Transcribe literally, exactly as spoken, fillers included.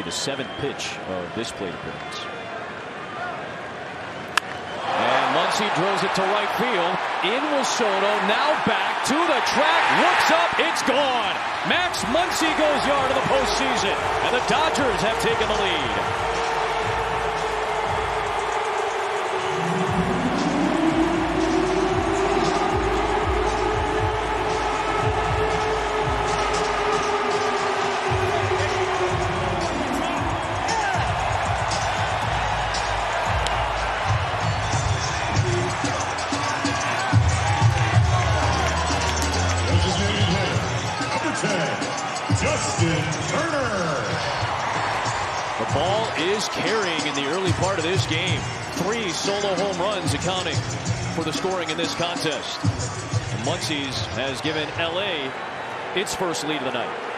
be the seventh pitch of this plate appearance. And Muncy drills it to right field. In Wil Soto, now back to the track, looks up, it's gone. Max Muncy goes yard in the postseason, and the Dodgers have taken the lead. Justin Turner. The ball is carrying in the early part of this game. Three solo home runs accounting for the scoring in this contest. And Muncy's has given L A its first lead of the night.